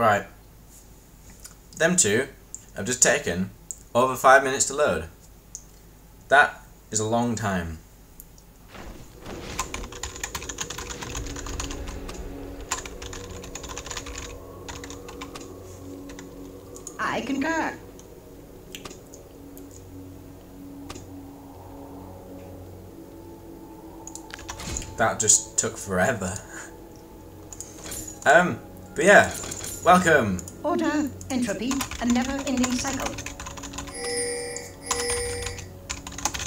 Right. Them two have just taken over 5 minutes to load. That is a long time. I concur. That just took forever. But yeah, welcome. Order, entropy, a never-ending cycle.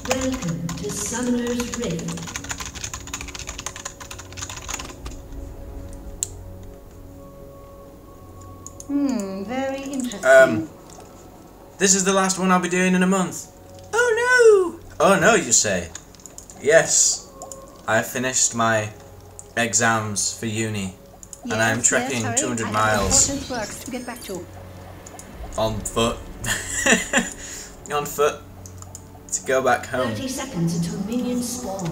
Welcome to Summoner's Rift. Very interesting. This is the last one I'll be doing in a month. Oh no! Oh no, you say? Yes. I finished my exams for uni, and I am trekking 200 miles to get back to. On foot, on foot, to go back home. 30 seconds until minions spawn.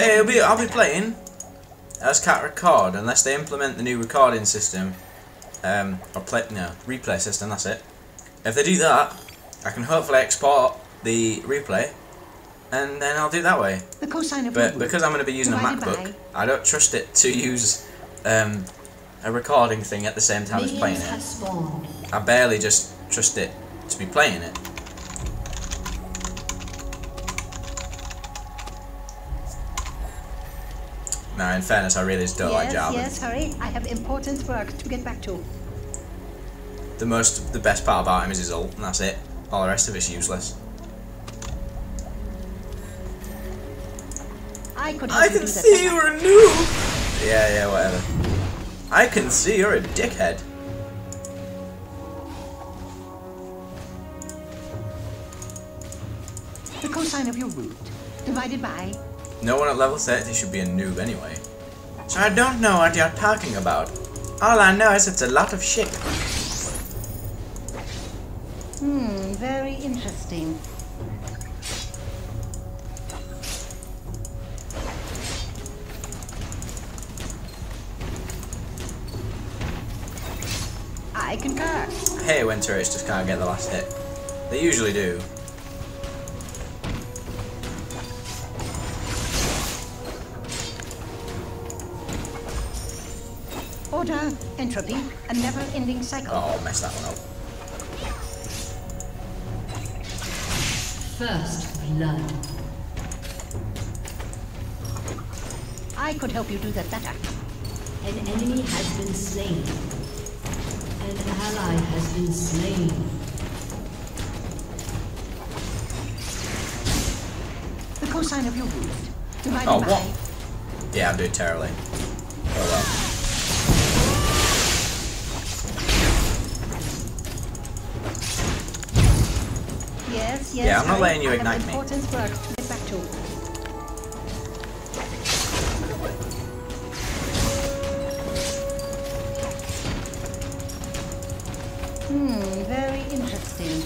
I'll be playing as Cat Record unless they implement the new recording system, or replay system. That's it. If they do that, I can hopefully export the replay, and then I'll do it that way. The cosine of but because I'm going to be using a MacBook, I don't trust it to use a recording thing at the same time as playing it. I barely just trust it to be playing it. Now, in fairness, I really just don't like Java. Yes, hurry. I have important work to get back to. The best part about him is his ult, and that's it. All the rest of it's useless. I can see you're a noob! Yeah, whatever. I can see you're a dickhead. The cosine of your root, divided by... No one at level 30 should be a noob anyway. So I don't know what you're talking about. All I know is it's a lot of shit. Very interesting. I concur. I hate when turrets just can't get the last hit. They usually do. Order, entropy, a never-ending cycle. Oh, I messed that one up. First blood. I could help you do that better. An enemy has been slain. An ally has been slain. The cosine of your wound. Oh, what? Yeah, I'm doing terribly. Oh well. Yes, yeah, I'm not letting you ignite me. Very interesting.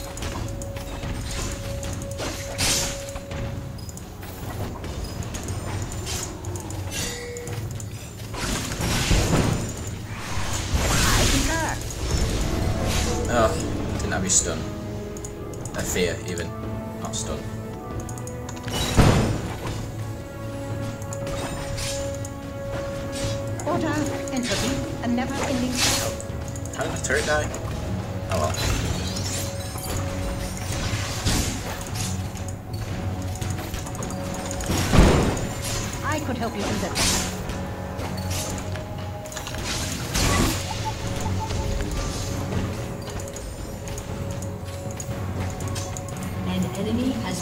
Oh, didn't have you stunned. I fear, even. Not stunned. Order, entropy, a never-ending cycle. How did the turret die? Oh well. I could help you do that.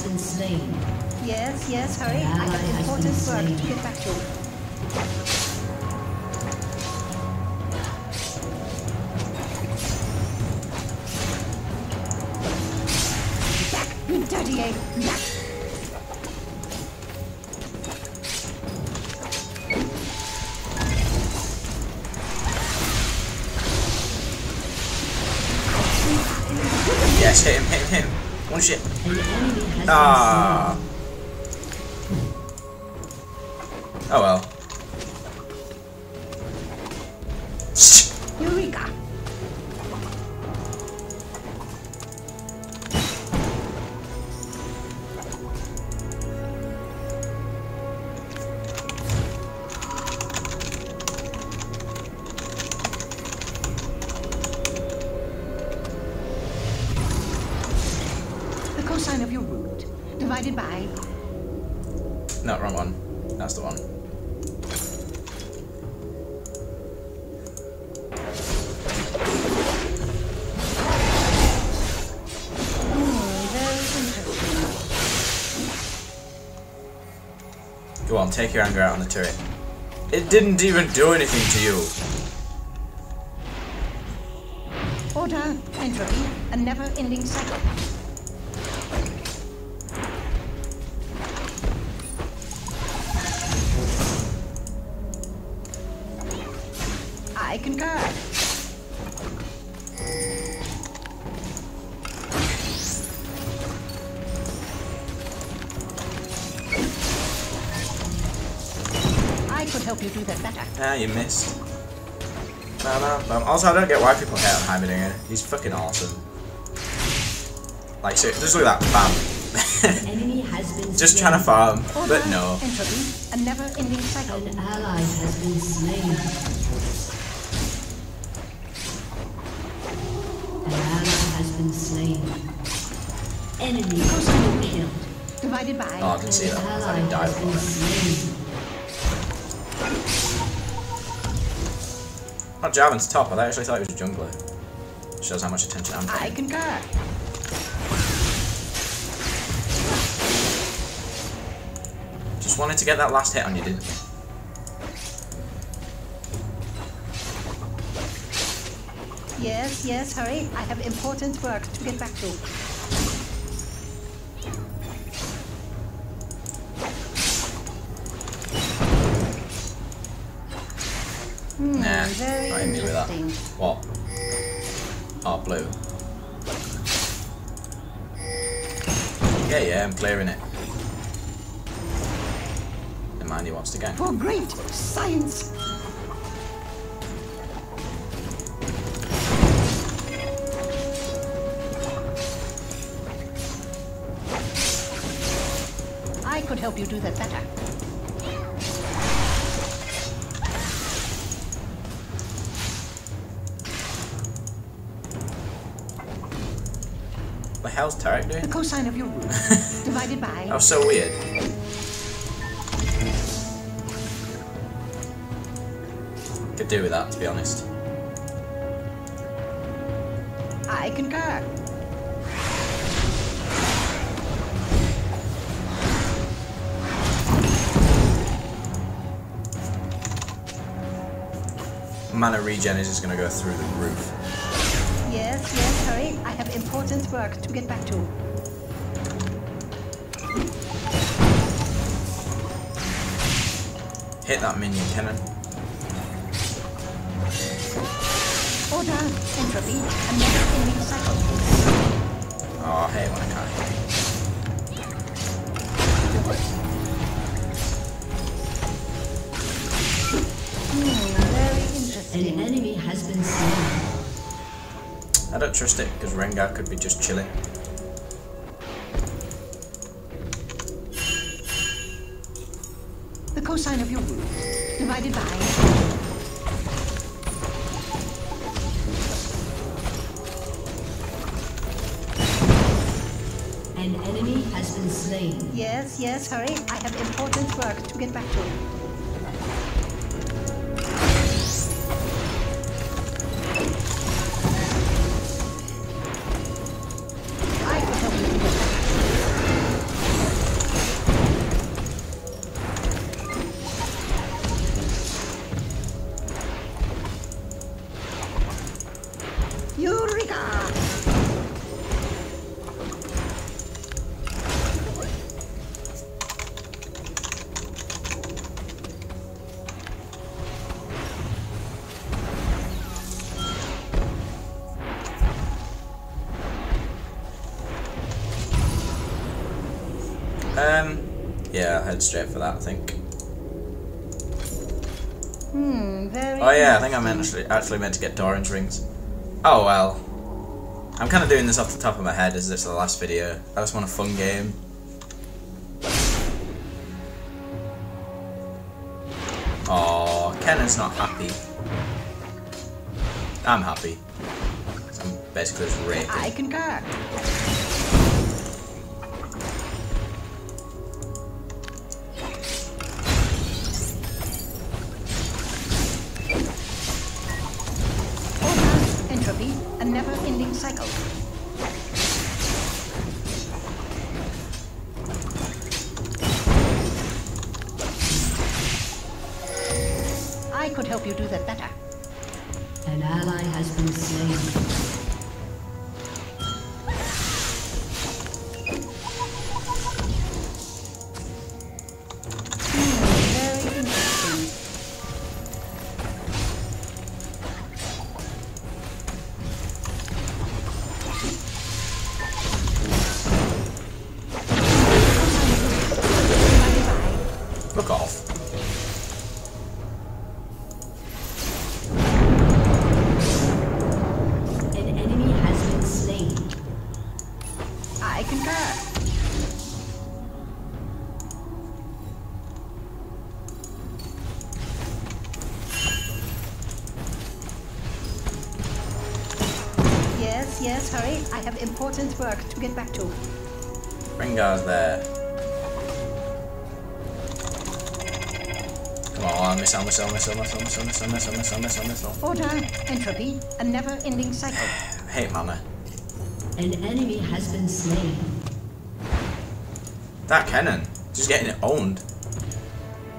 Been slain. Yes, hurry. I have important work to get back to. Back, you dirty egg. Back. Yes, hit him. One shit. Ah. Oh well. Eureka! The cosine of your root divided by... No, wrong one. That's the one. Go on, take your anger out on the turret. It didn't even do anything to you. Order, entropy, a never-ending cycle. I concur. Help you do that better. Ah, you missed. Bam, bam, bam. Also, I don't get why people hate on Heimerdinger. He's fucking awesome. Like, so just look at that. Bam. Enemy has been just slain. Trying to farm, but no. Entropy, a never-ending cycle. An ally has been slain. An ally has been slain. Enemy has been killed. Divided by. Oh, I can see that. I didn't die before. Oh, Javin's top. I actually thought he was a jungler. Shows how much attention I'm paying. I concur. Just wanted to get that last hit on you, didn't you? Yes, yes, hurry. I have important work to get back to. Nah, I knew that. What? Oh, blue. Yeah, yeah, I'm clearing it. Never mind, he wants to go. For great science! I could help you do that better. What the hell's Tarek doing? The cosine of your root divided by. That was so weird. Could do with that, to be honest. I concur. Mana regen is just gonna go through the roof. Yes, yes, hurry. I have important work to get back to. Hit that minion, Kennen. Order, entropy, and never-ending cycle. Oh, I hate when I can't hit. Very interesting. An enemy has been slain. I don't trust it, because Rengar could be just chilling. The cosine of your root divided by... An enemy has been slain. Yes, yes, hurry. I have important work to get back to. Yeah, I'll head straight for that, I think. Very oh yeah, I think I actually meant to get Doran's rings. Oh well. I'm kind of doing this off the top of my head as this is the last video. I just want a fun game. Oh, Kennen's not happy. I'm happy. I'm basically just raping. I concur. A never-ending cycle. I could help you do that better. An ally has been slain. Yes, hurry. I have important work to get back to. Rengar's there. Come on, missile. Order, entropy, a never-ending cycle. Hey, mama. An enemy has been slain. That cannon, just getting it owned.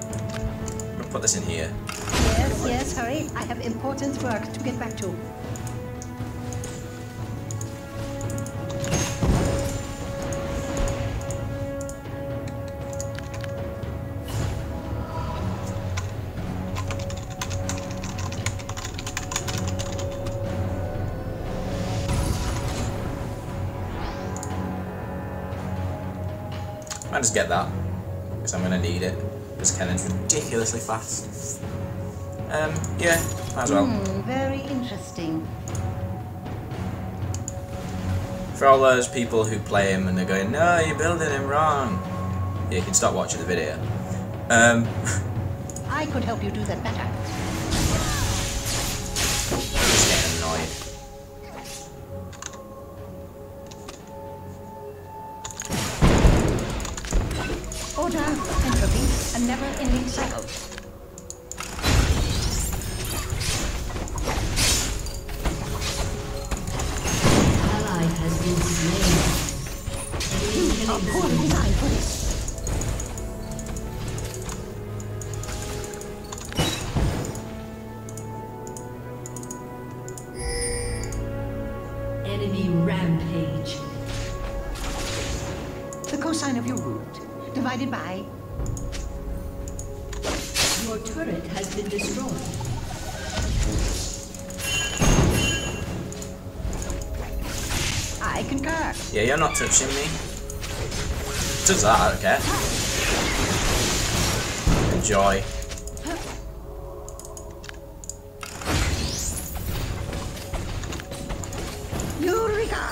I'm gonna put this in here. Yes, hurry. I have important work to get back to. I just get that because I'm gonna need it. This cannon's ridiculously fast. Yeah, might as well. Very interesting. For all those people who play him and they're going, "No, you're building him wrong." Yeah, you can stop watching the video. I could help you do that better. I'm just getting annoyed. Order, entropy, a never-ending cycle. Ally has been slain. You are poor design for this. Enemy rampage. The cosine of your route. Divided by. Your turret has been destroyed. I concur. Yeah, you're not touching me. Does that, okay? Enjoy. Eureka!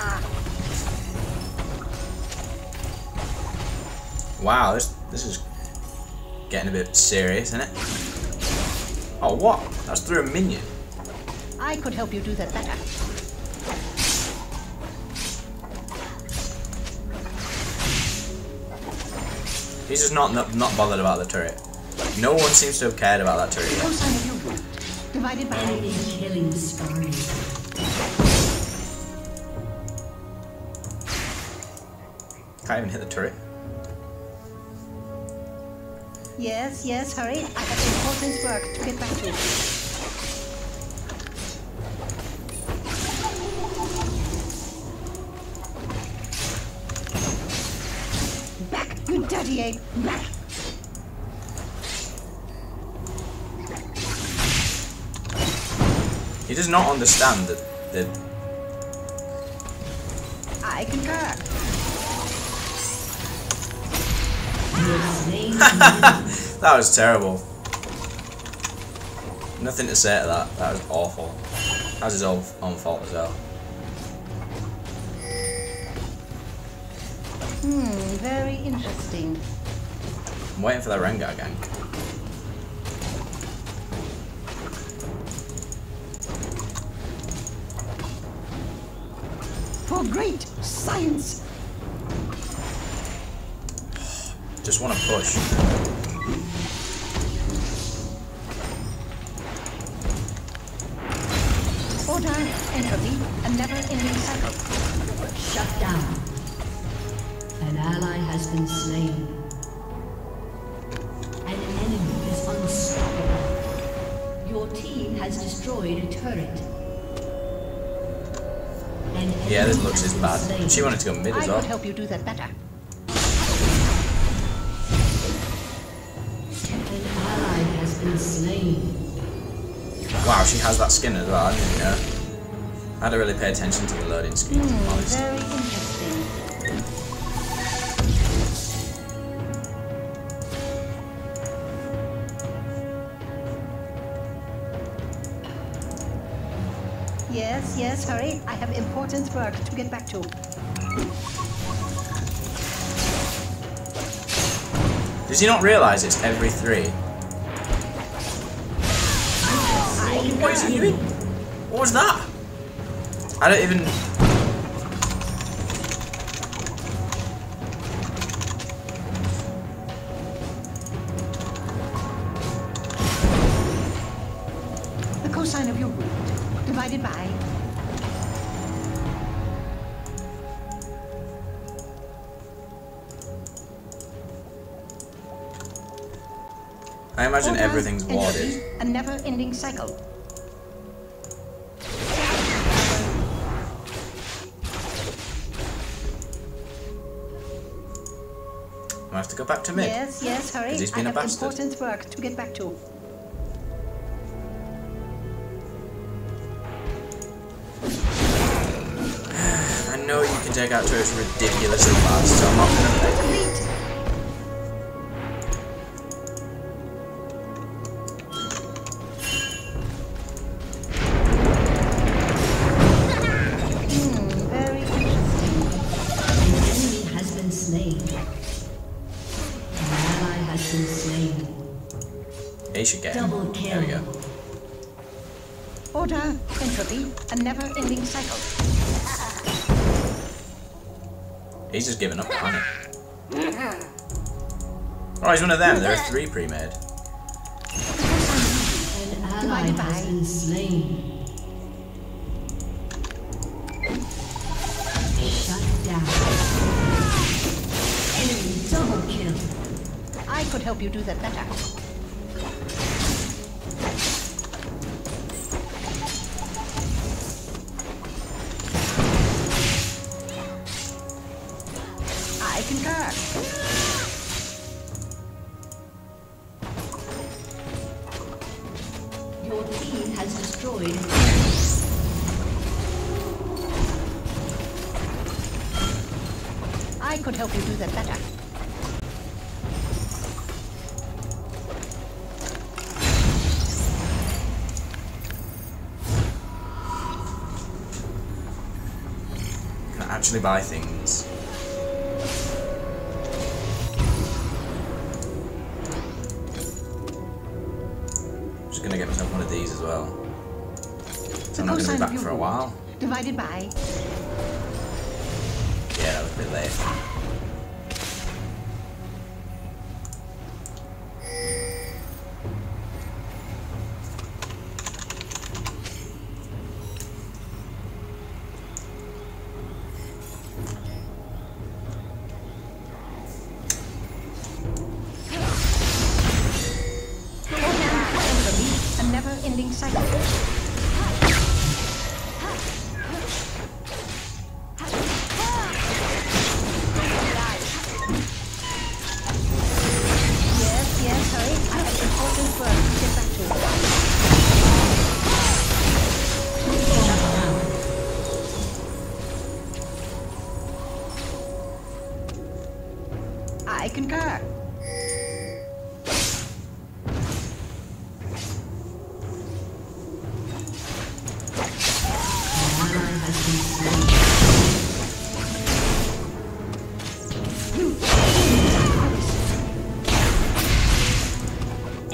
Wow, this is getting a bit serious, isn't it? Oh, what? That's through a minion. I could help you do that better. He's just not bothered about the turret. No one seems to have cared about that turret yet. No sign of your route. Divided by enemy killing spree. Can't even hit the turret. Yes, hurry. I have important work to get back to. Back, you dirty ape! Back! He does not understand that I concur. That was terrible. Nothing to say to that. That was awful. That's his own fault as well. Hmm, very interesting. I'm waiting for that Rengar gang. For great science! Just want to push. Order, entropy, a never-ending cycle. Shut down. An ally has been slain. An enemy is unstoppable. Your team has destroyed a turret. Yeah, this Lux is bad. Slain. She wanted to go mid as well. I could help you do that better. An ally has been slain. Wow, she has that skin as well. I didn't know. I had to really pay attention to the loading screen. Very interesting. Yes, yes, hurry. I have important work to get back to. Does he not realise it's every 3? What is he doing? What was that? I don't even... The cosine of your wound. Divided by. I imagine everything's watered. A never-ending cycle. I have to go back to mid. Yes, yes, hurry. He's been a bastard. I have important work to get back to. Take out to is ridiculously fast, so I'm not gonna play it. Very interesting. An enemy has been slain. An ally has been slain. They should get him. Double kill. There we go. Order, entropy, a never-ending cycle. He's just giving up on it. Oh, he's one of them. There are 3 pre-made. An ally has been slain. Shut down. Enemy double kill. I could help you do that better. Your team has destroyed. I could help you do that better. Can I actually buy things? Gonna get myself one of these as well. So I'm not gonna be back for a while. Divided by. Yeah, that was a bit late.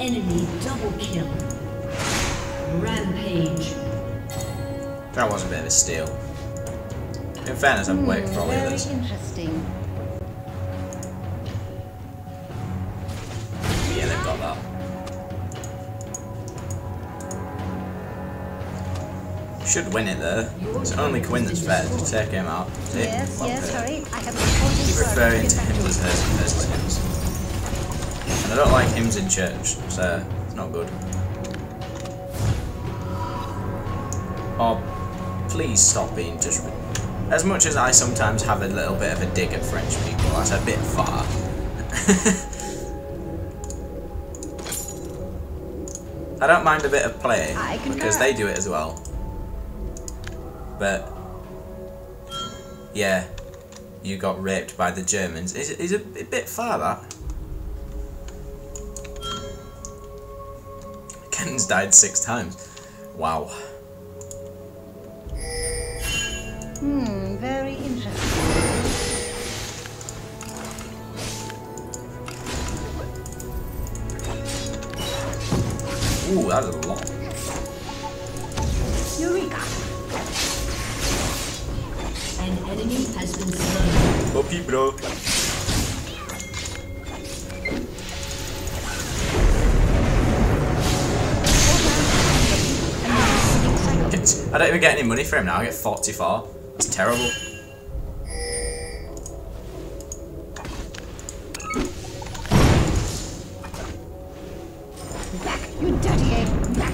Enemy double kill. Rampage. That wasn't bad, it's still. In fairness, I'm waiting for all of this. Interesting. Yeah, they've got that. Should win it though. It's only Quinn that's fair to take him out. Take Keep referring to him as hers and hers as hims. And I don't like hims in church, so it's not good. Oh, please stop being just. As much as I sometimes have a little bit of a dig at French people, that's a bit far. I don't mind a bit of play because they do it as well. But yeah, you got raped by the Germans. It's a bit far, that. Kennen's died 6 times. Wow. Hmm, very interesting. Ooh, that's a lot. Eureka! An enemy has been slain. Puppy, bro. I don't even get any money for him now. I get 44. That's terrible. Back, you dirty ape. Back.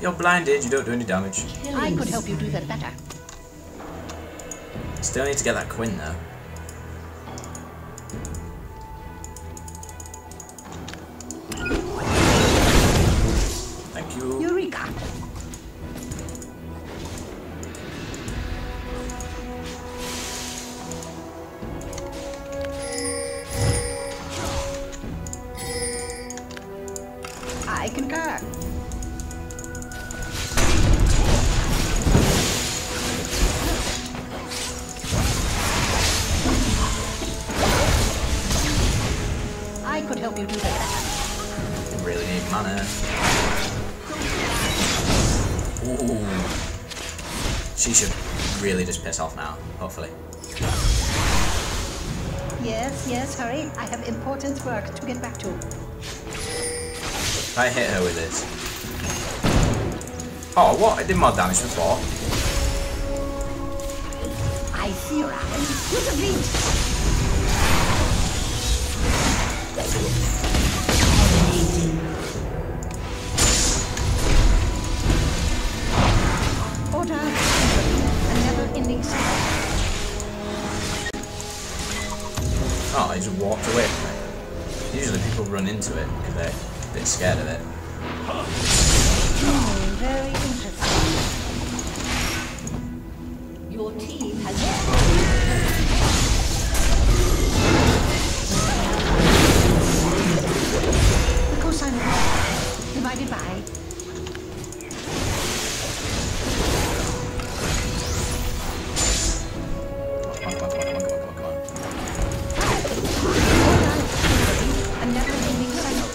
You're blinded, you don't do any damage. I could help you do that better. Still need to get that Quinn though. Thank you. Eureka! I concur. Really need mana. Ooh. She should really just piss off now, hopefully. Yes, yes, hurry. I have important work to get back to. I hit her with this. Oh, what? I did more damage before. I fear I am beautifully. Order, a never-ending cycle. Oh, I just walked away from it. Usually people run into it because they're a bit scared of it. Oh, very interesting. Your team has cosine divided by another ending cycle.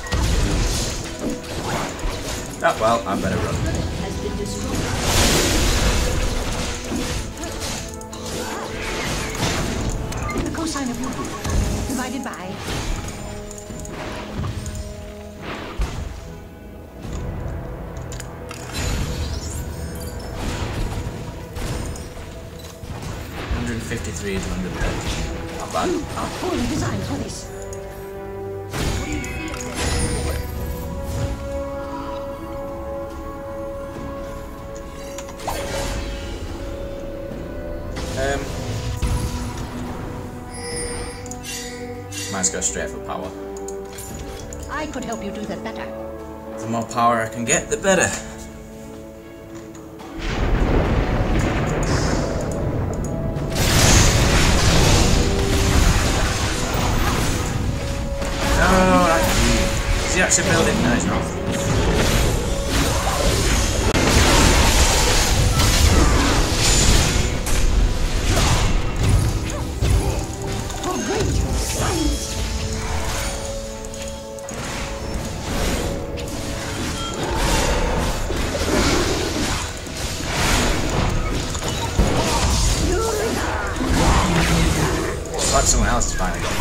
Oh well, I better run. Has been destroyed. The cosine of your divided by Not bad. You are poorly designed for this. Might go straight for power. I could help you do that better. The more power I can get, the better. should build it. No, it's not. But someone else has finally got one.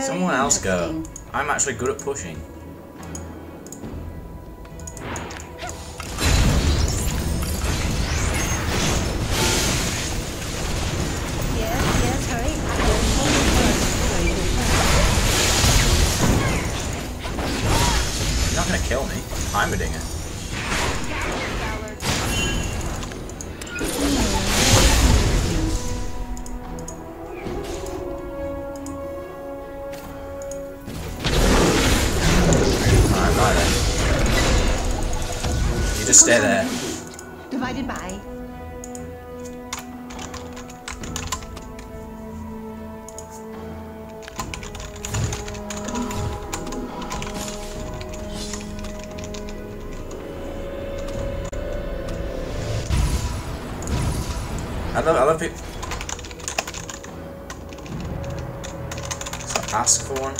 Someone else go. I'm actually good at pushing. You're not gonna kill me. Heimerdinger. Just stay there. Divided by. I love it. So ask for one.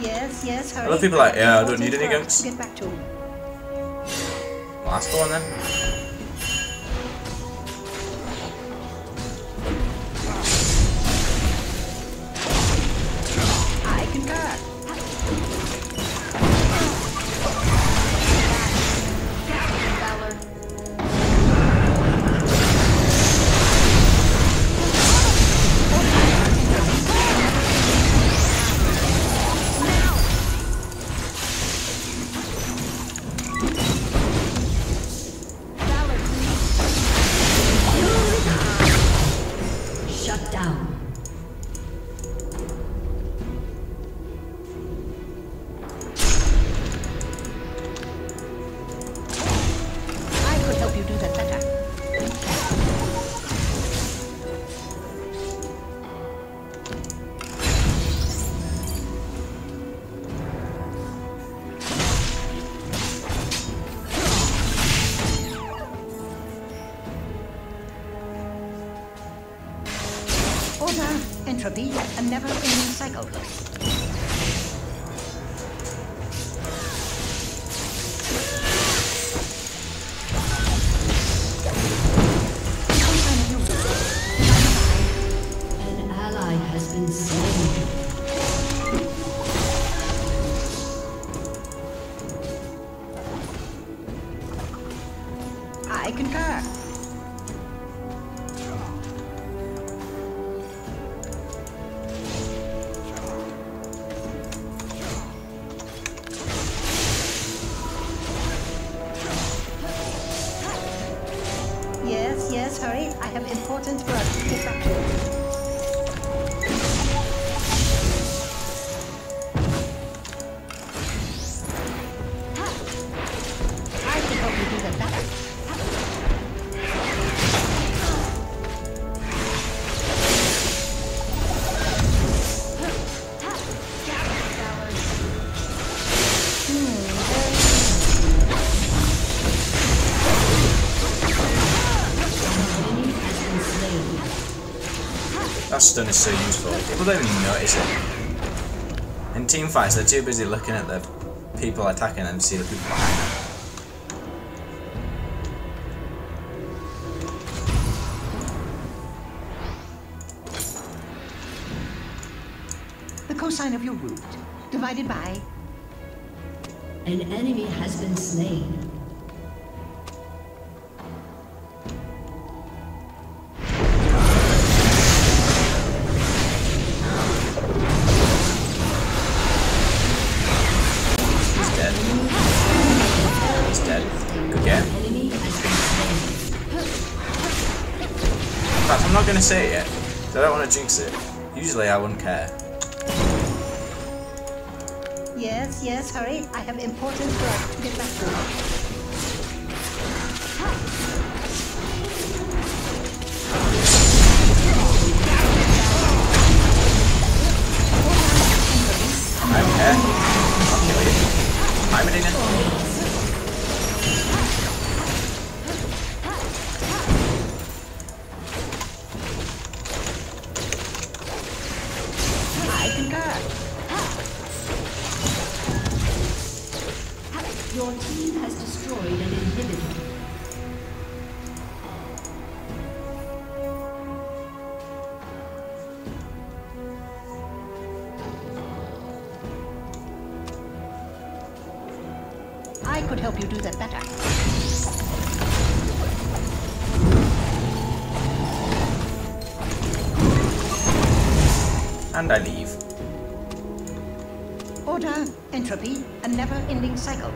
Yes, yes, hurry. A lot of people are like, yeah, I don't need any guns. Get back to him. Last one then. I concur. Entropy, a never-ending cycle. An ally has been slain. I concur. Yes, hurry. I have important work to get back to. I can help you do that better. That stun is so useful. People don't even notice it. In team fights, they're too busy looking at the people attacking them to see the people behind them. The cosine of your root divided by. An enemy has been slain. He's dead. Good game. say it yet, because I don't want to jinx it. Usually I wouldn't care. Yes, yes, hurry. I have important work to get back to. I don't care. I'll kill you. Heimerdinger. I concur. Your team has destroyed an inhibitor. I could help you do that better. And I leave. Order, entropy, a never-ending cycle.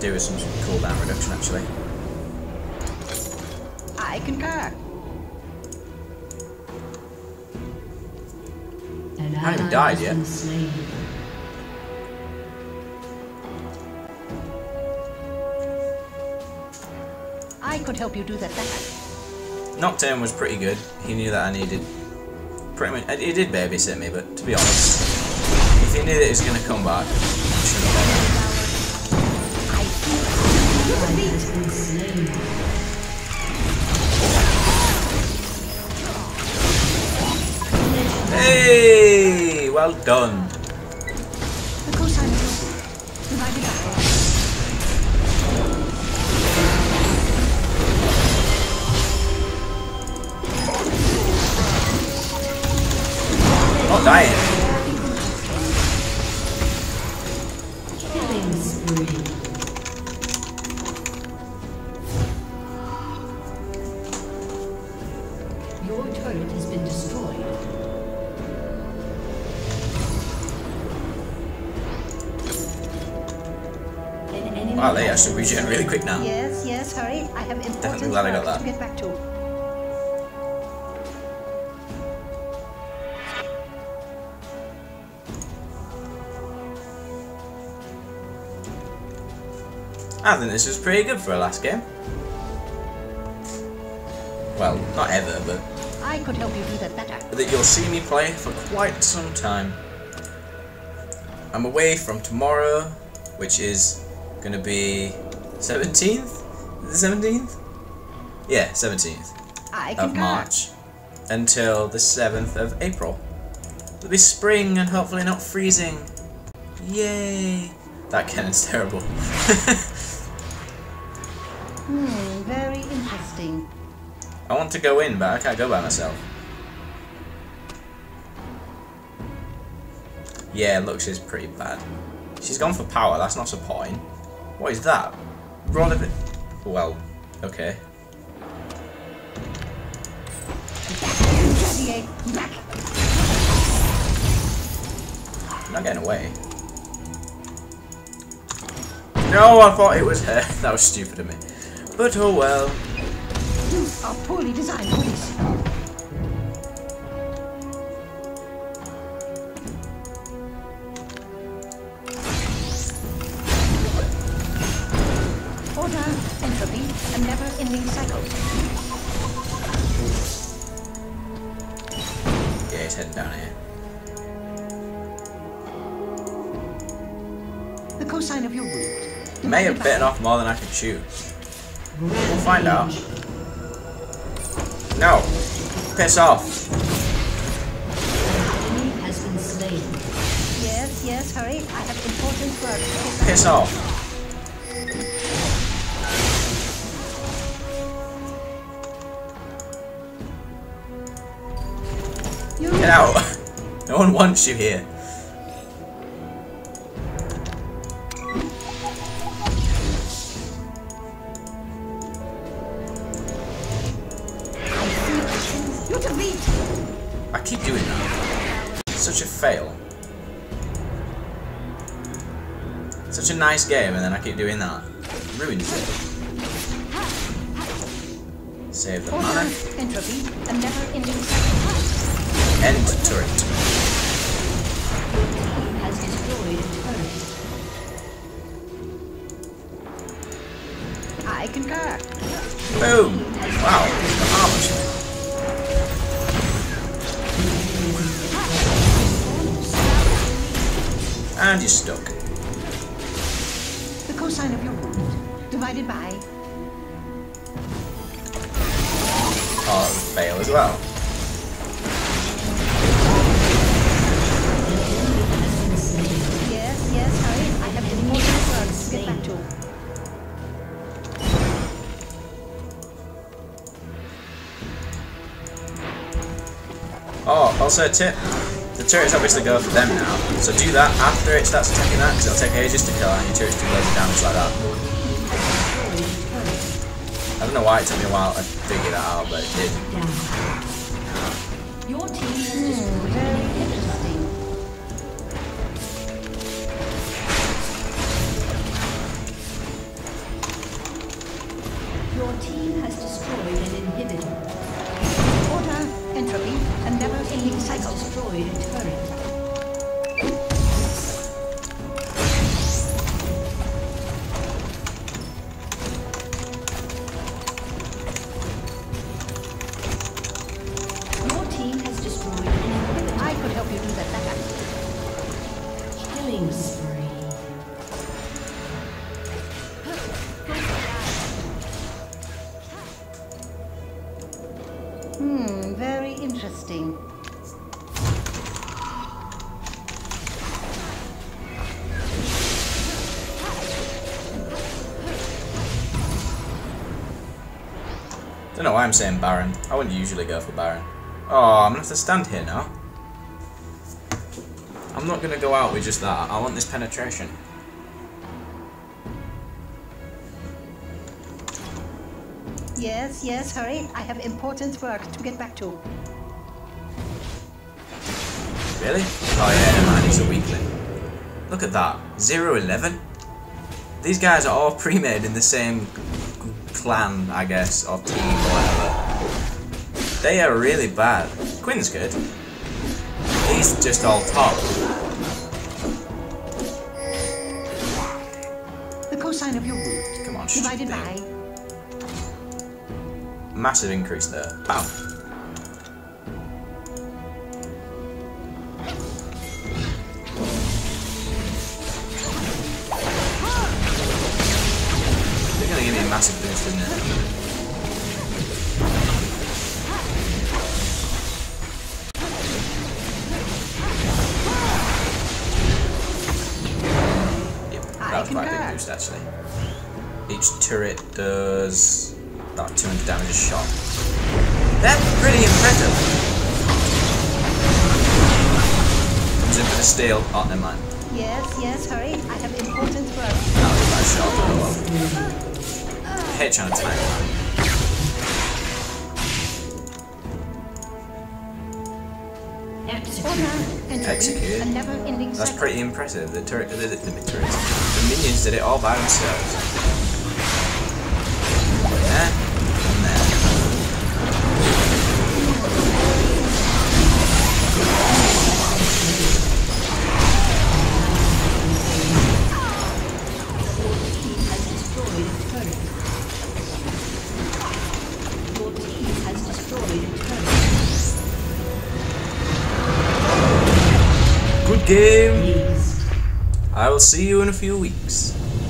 Do some cooldown reduction actually. I concur. And I haven't even died yet. I could help you do that better. Nocturne was pretty good. He knew that I needed pretty much. He did babysit me, but to be honest, if he knew that he was going to come back, he should have done it. Hey, well done. The cosine is divided up. Not dying. Killing spree. Your turret has been destroyed. Wow, they actually regen really quick now. Yes, yes, hurry. I have important definitely glad I got that. To get back to. I think this is pretty good for a last game. Well, not ever, but I could help you do that better. That you'll see me play for quite some time. I'm away from tomorrow, which is gonna be 17th? The 17th? Yeah, 17th of March until the 7th of April. It'll be spring and hopefully not freezing. Yay! That cannon's terrible. Very interesting. I want to go in, but I can't go by myself. Yeah, Lux is pretty bad. She's gone for power, that's not supporting. What is that? Roll of it. Well, okay. I'm not getting away. No, I thought it was her. That was stupid of me. But oh well. Are poorly designed police. Order, entropy, a never-ending cycle. Yeah, he's heading down here. The cosine of your wound. May have bitten off more than I could chew. We'll find out. No! Piss off! Has been slain. Yes, yes, hurry. I have important work to do. Piss off! Get out! No one wants you here. I keep doing that. It's such a fail. Such a nice game, and then I keep doing that. It ruins it. Save the mana. End turret. I concur. Boom! Wow, the harvest. And you're stuck. The cosine of your wound divided by. Oh, fail as well. Yes, yes, hurry. I have been more than words to get back to. Oh, also a tip. The turrets obviously go for them now, so do that after it starts attacking that, because it'll take ages to kill and your turrets do loads of damage like that. I don't know why it took me a while to figure that out, but it did. Your team is very interesting. Your team has destroyed an inhibitor. Order, entropy, and never-ending cycle. Destroyed a turret. Your team has destroyed an inhibitor. I could help you do that better. Killing spree. Very interesting. I don't know why I'm saying Baron. I wouldn't usually go for Baron. Oh, I'm gonna have to stand here now. I'm not gonna go out with just that. I want this penetration. Yes, yes, hurry. I have important work to get back to. Really? Oh yeah, never mind, he's a weakling. Look at that. 0-11? These guys are all pre-made in the same clan, I guess, or team, whatever. They are really bad. Quinn's good. He's just all top. The cosine of your wound. Come on, divided by. Massive increase there. Bam. Massive boost, isn't it? Yep, that was quite a big boost actually. Each turret does about 200 damage a shot. That's pretty impressive. Comes in for the steal. Oh, never mind. Yes, yes, hurry. I have important work. That was a bad shot, but well. I hate trying to time that. Execute. That's pretty impressive. The minions did it all by themselves. One there, one there. Good game! I will see you in a few weeks.